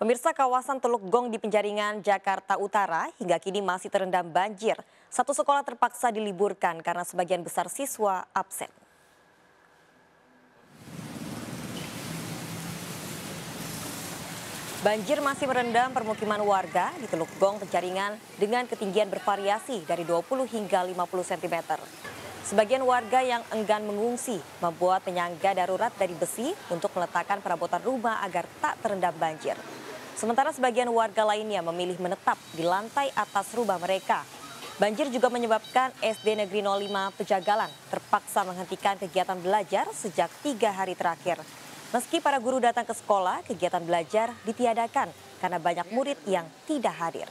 Pemirsa, kawasan Teluk Gong di Penjaringan, Jakarta Utara hingga kini masih terendam banjir. Satu sekolah terpaksa diliburkan karena sebagian besar siswa absen. Banjir masih merendam permukiman warga di Teluk Gong, Penjaringan dengan ketinggian bervariasi dari 20 hingga 50 cm. Sebagian warga yang enggan mengungsi membuat penyangga darurat dari besi untuk meletakkan perabotan rumah agar tak terendam banjir. Sementara sebagian warga lainnya memilih menetap di lantai atas rumah mereka. Banjir juga menyebabkan SD Negeri 05 Pejagalan terpaksa menghentikan kegiatan belajar sejak 3 hari terakhir. Meski para guru datang ke sekolah, kegiatan belajar ditiadakan karena banyak murid yang tidak hadir.